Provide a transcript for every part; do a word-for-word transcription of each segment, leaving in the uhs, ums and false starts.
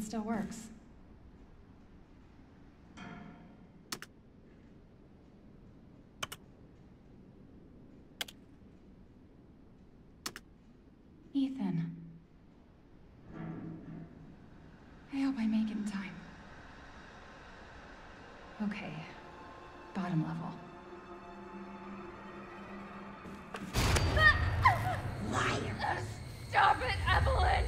mine still works. Ethan. I hope I make it in time. Okay, bottom level. Liars! Stop it, Eveline!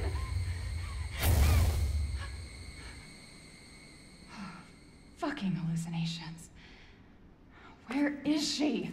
Fucking hallucinations. Where is she?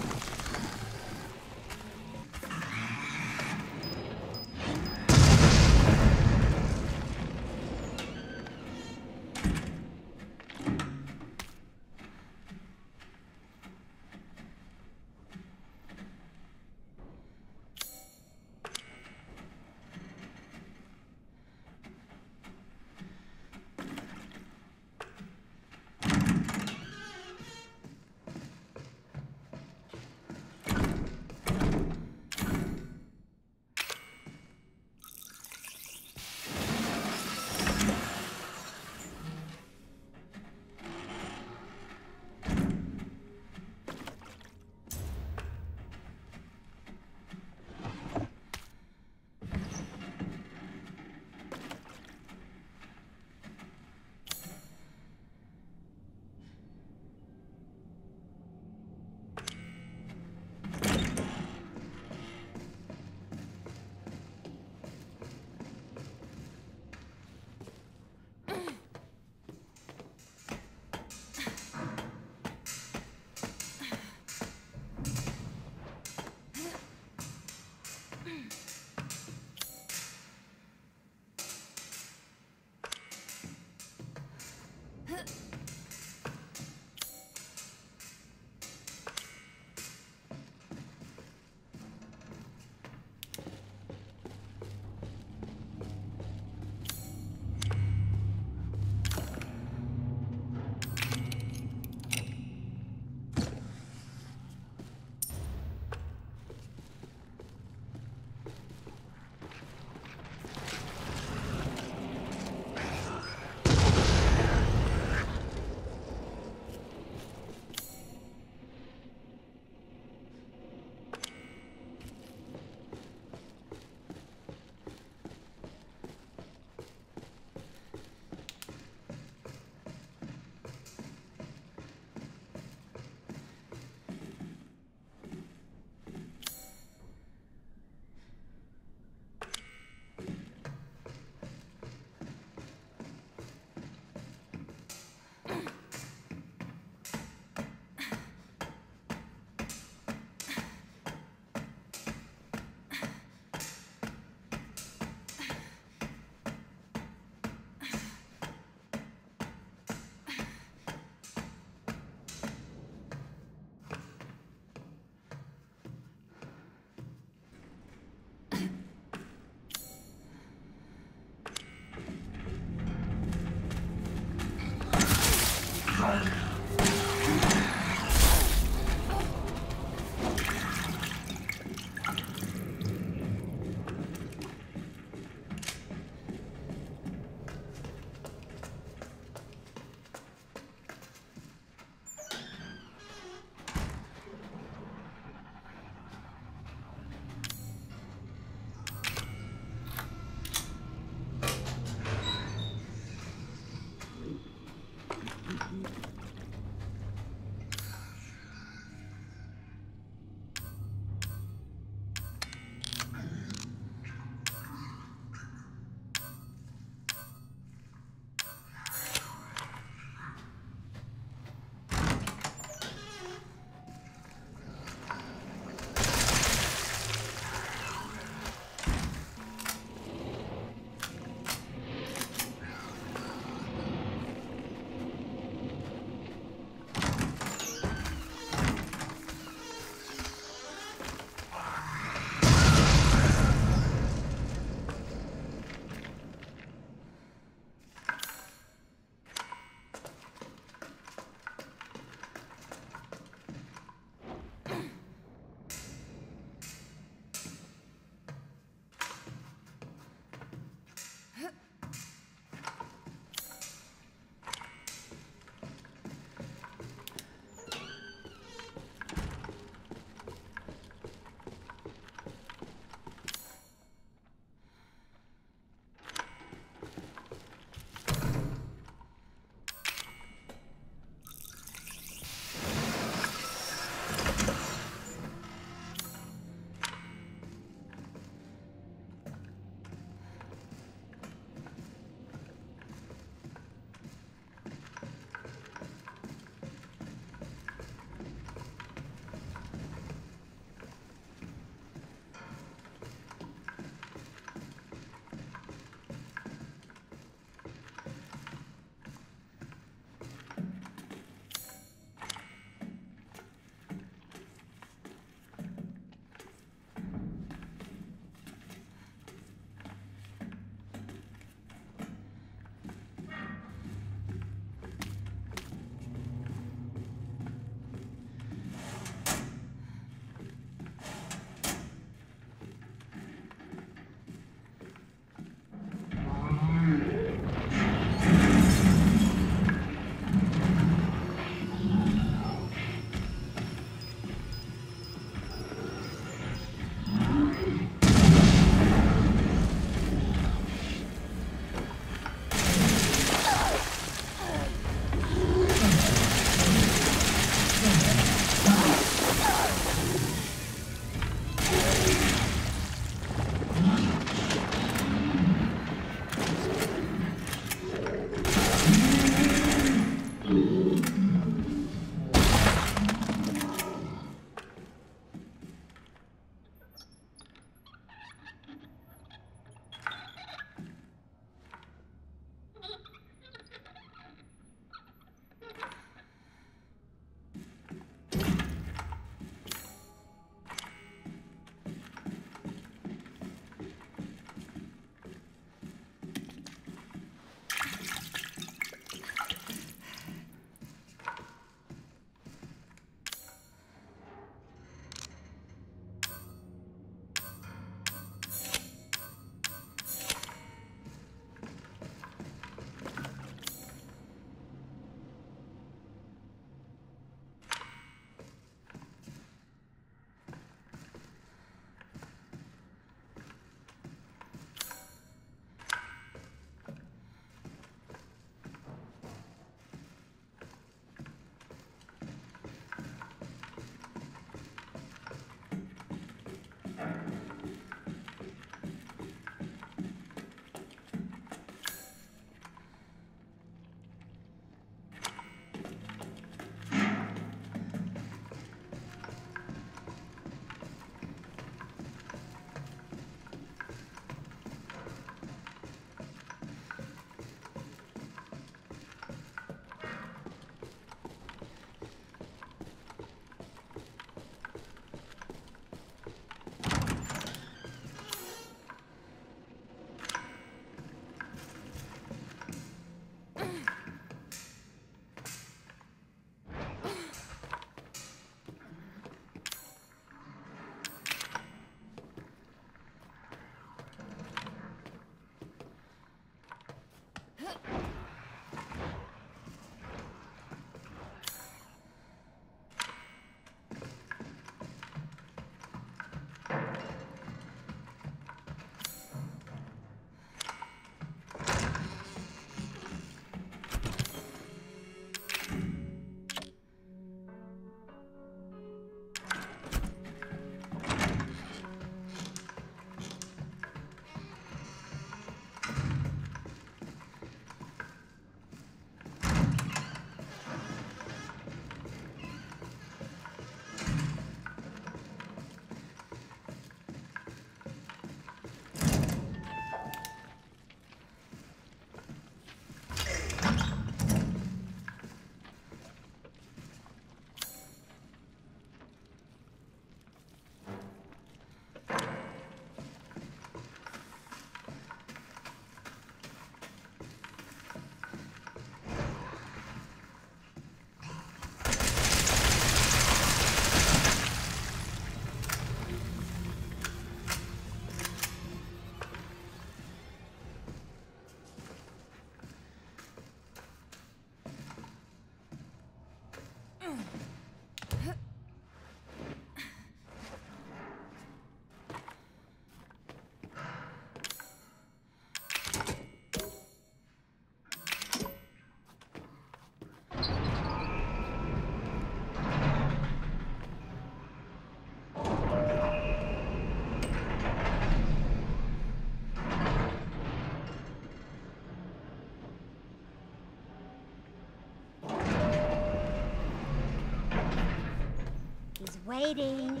Waiting.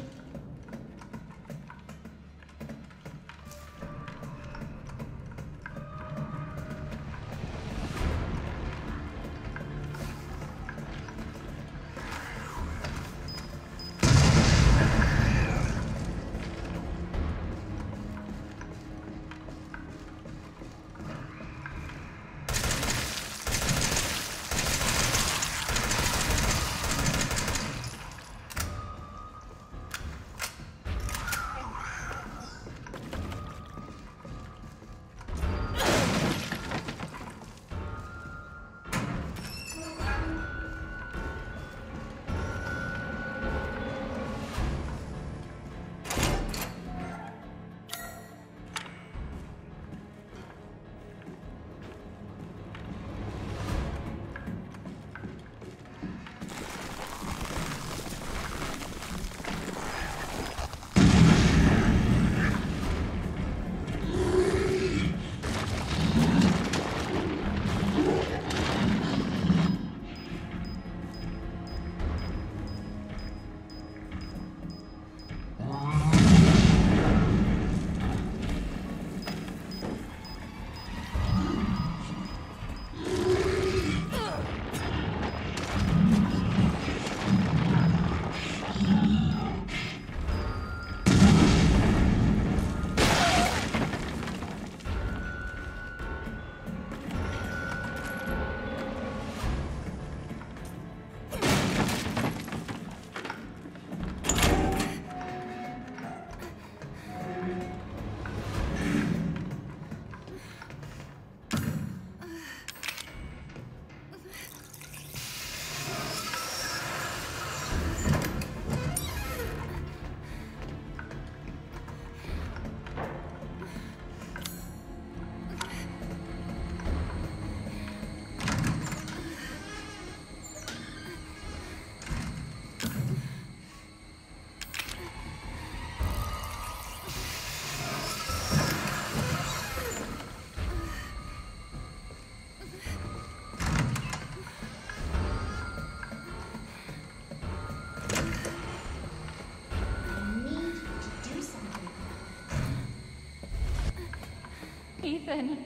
Ethan.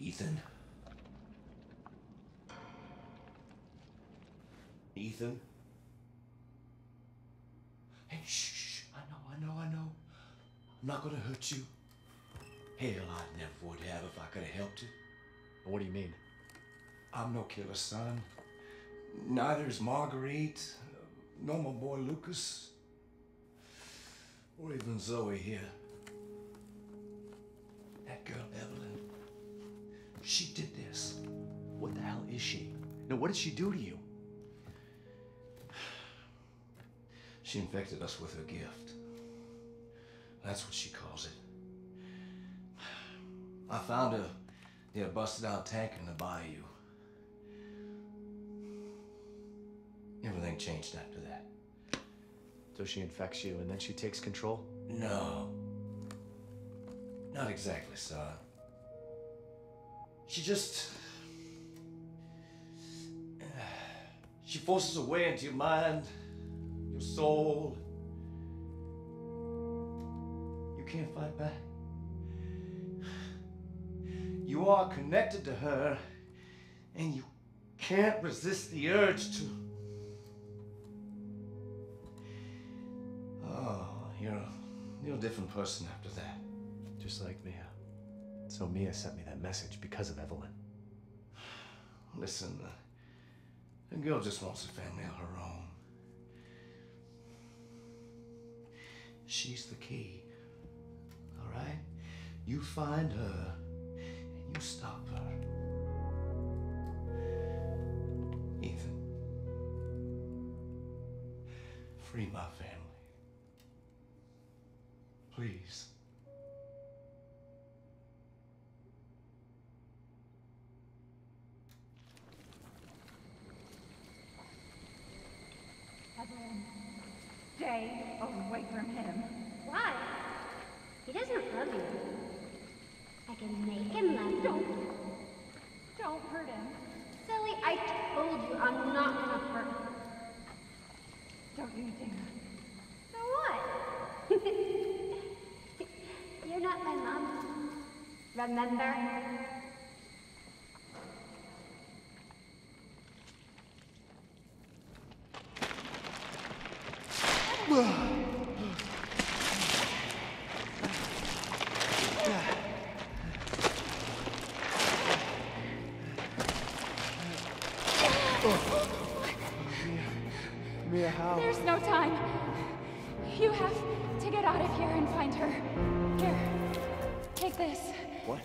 Ethan. Ethan. Hey, shh, shh. I know, I know, I know. I'm not gonna hurt you. Hell, I never would have if I could have helped you. What do you mean? I'm no killer, son. Neither is Marguerite, nor my boy Lucas. Or even Zoe here. That girl, Eveline, she did this. What the hell is she? Now, what did she do to you? She infected us with her gift. That's what she calls it. I found her near a busted-out tank in the bayou. Everything changed after that. So she infects you, and then she takes control? No. Not exactly, son. She just... She forces her way into your mind, your soul. You can't fight back. You are connected to her, and you can't resist the urge to... You're a different person after that. Just like Mia. So Mia sent me that message because of Eveline. Listen, uh, the girl just wants a family of her own. She's the key, all right? You find her, and you stop her. Ethan, free my family. Please. Eveline, stay away from him. Why? He doesn't love you. I can make him love you. Don't. Don't hurt him. Silly, I told you I'm not gonna hurt him. Don't you dare. You're not my mom. Remember? Mia, how? There's no time. You have to get out of here and find her. Here. Take this. What?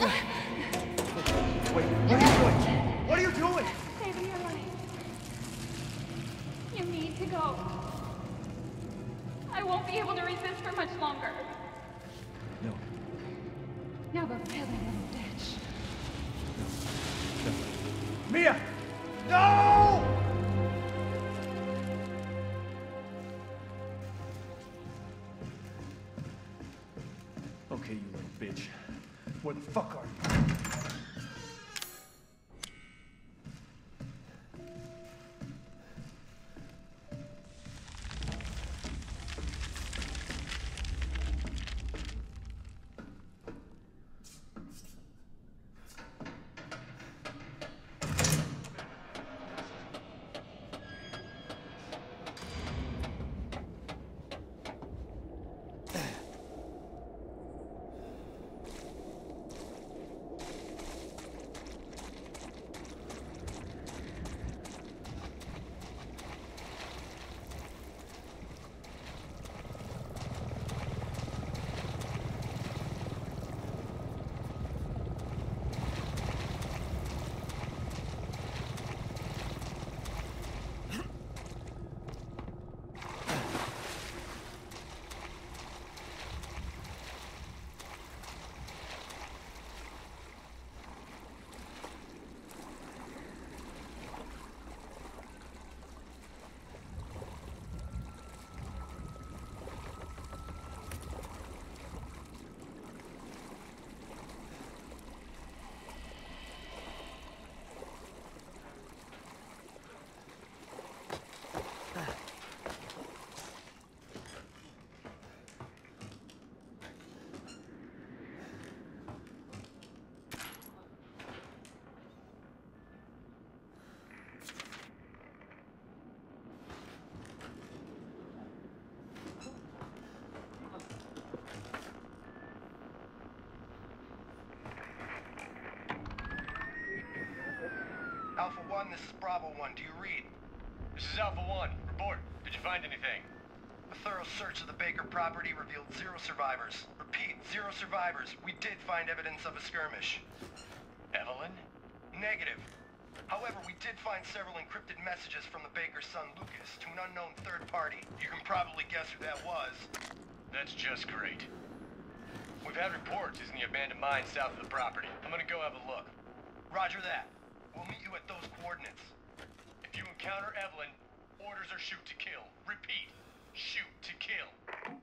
Wait, wait, what are you doing? What are you doing? Saving your life. You need to go. I won't be able to resist for much longer. No. Now go pill him in the ditch. No. No. Mia! No! Okay, you little bitch. Where the fuck are you? Alpha one, this is Bravo one. Do you read? This is Alpha one. Report. Did you find anything? A thorough search of the Baker property revealed zero survivors. Repeat, zero survivors. We did find evidence of a skirmish. Eveline? Negative. However, we did find several encrypted messages from the Baker's son, Lucas, to an unknown third party. You can probably guess who that was. That's just great. We've had reports using the abandoned mine south of the property. I'm gonna go have a look. Roger that. We'll meet you at those coordinates. If you encounter Eveline, orders are shoot to kill. Repeat, shoot to kill.